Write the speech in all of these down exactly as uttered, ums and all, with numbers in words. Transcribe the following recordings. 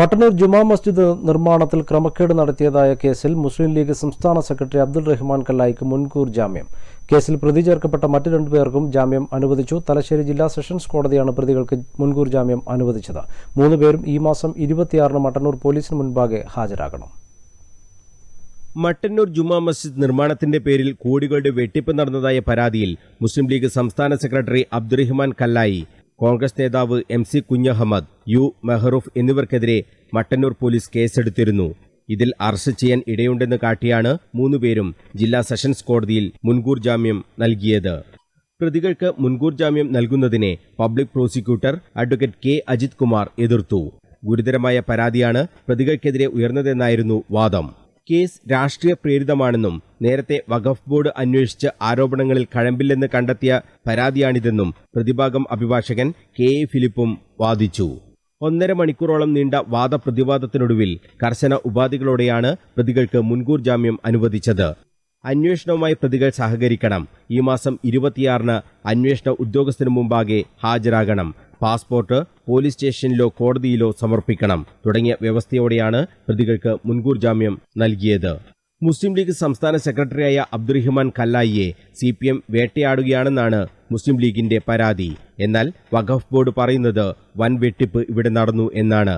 മട്ടന്നൂർ ജുമാ മസ്ജിദ് നിർമ്മാണത്തിൽ ക്രമക്കേട് നടത്തിയതായ കേസിൽ മുസ്ലിം ലീഗ് സംസ്ഥാന സെക്രട്ടറി അബ്ദുൾ റഹിമാൻ കല്ലായിക്ക് മുൻകൂർ ജാമ്യം. കേസിൽ പ്രതി ചേർക്കപ്പെട്ട മറ്റ് രണ്ടുപേർക്കും ജാമ്യം അനുവദിച്ചു. തലശ്ശേരി ജില്ലാ സെഷൻസ് കോടതിയാണ് പ്രതികൾക്ക് മുൻകൂർ ജാമ്യം അനുവദിച്ചത്. മൂന്നുപേരും ഈ മാസം ഇരുപത്തിയാറിന് മട്ടന്നൂർ പോലീസിന് മുൻപാകെ ഹാജരാകണം. മട്ടന്നൂർ ജുമാ മസ്ജിദ് നിർമ്മാണത്തിന്റെ പേരിൽ കോടികളുടെ വെട്ടിപ്പ് നടന്നതായ പരാതിയിൽ മുസ്ലിം ലീഗ് സംസ്ഥാന സെക്രട്ടറി അബ്ദുൾ റഹിമാൻ കല്ലായി, കോൺഗ്രസ് നേതാവ് M C Kunjahammed, U Mehroof എന്നിവർക്കെതിരെ മട്ടന്നൂർ പോലീസ് കേസെടുത്തിരുന്നു. ഇതിൽ അറസ്റ്റ് ചെയ്യാൻ ഇടയുണ്ടെന്ന് കാട്ടിയാണ് മൂന്നുപേരും ജില്ലാ സെഷൻസ് കോടതിയിൽ മുൻകൂർ ജാമ്യം നൽകിയത്. പ്രതികൾക്ക് മുൻകൂർ ജാമ്യം നൽകുന്നതിനെ public prosecutor advocate K Ajith Kumar എതിർത്തു. ഗുരുതരമായ പരാതിയാണ് പ്രതികൾക്കെതിരെ ഉയർന്നതെന്നായിരുന്നു വാദം. കേസ് രാഷ്ട്രീയ പ്രേരിതമാണെന്നും നേരത്തെ വഖഫ് ബോർഡ് അന്വേഷിച്ച് ആരോപണങ്ങളിൽ കഴമ്പില്ലെന്ന് കണ്ടെത്തിയ പരാതിയാണിതെന്നും പ്രതിഭാഗം അഭിഭാഷകൻ കെ എ ഫിലിപ്പും വാദിച്ചു. ഒന്നര മണിക്കൂറോളം നീണ്ട വാദപ്രതിവാദത്തിനൊടുവിൽ കർശന ഉപാധികളോടെയാണ് പ്രതികൾക്ക് മുൻകൂർ ജാമ്യം അനുവദിച്ചത്. അന്വേഷണവുമായി പ്രതികൾ സഹകരിക്കണം. ഈ മാസം ഇരുപത്തിയാറിന് അന്വേഷണ ഉദ്യോഗസ്ഥന് മുമ്പാകെ ഹാജരാകണം. പാസ്പോർട്ട് പോലീസ് സ്റ്റേഷനിലോ കോടതിയിലോ സമർപ്പിക്കണം തുടങ്ങിയ വ്യവസ്ഥയോടെയാണ് പ്രതികൾക്ക് മുൻകൂർ ജാമ്യം നൽകിയത്. മുസ്ലിം ലീഗ് സംസ്ഥാന സെക്രട്ടറിയായ അബ്ദുൾ റഹിമാൻ കല്ലായിയെ സി പി എം വേട്ടയാടുകയാണെന്നാണ് മുസ്ലിം ലീഗിന്റെ പരാതി. എന്നാൽ വഖഫ് ബോർഡ് പറയുന്നത് വൻ വെട്ടിപ്പ് ഇവിടെ നടന്നു എന്നാണ്.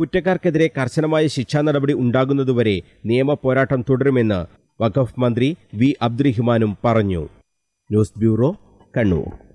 കുറ്റക്കാർക്കെതിരെ കർശനമായ ശിക്ഷാ നടപടി ഉണ്ടാകുന്നതുവരെ നിയമ പോരാട്ടം തുടരുമെന്ന് വഖഫ് മന്ത്രി വി അബ്ദുൾ റഹിമാനും പറഞ്ഞു. News bureau, Kannur.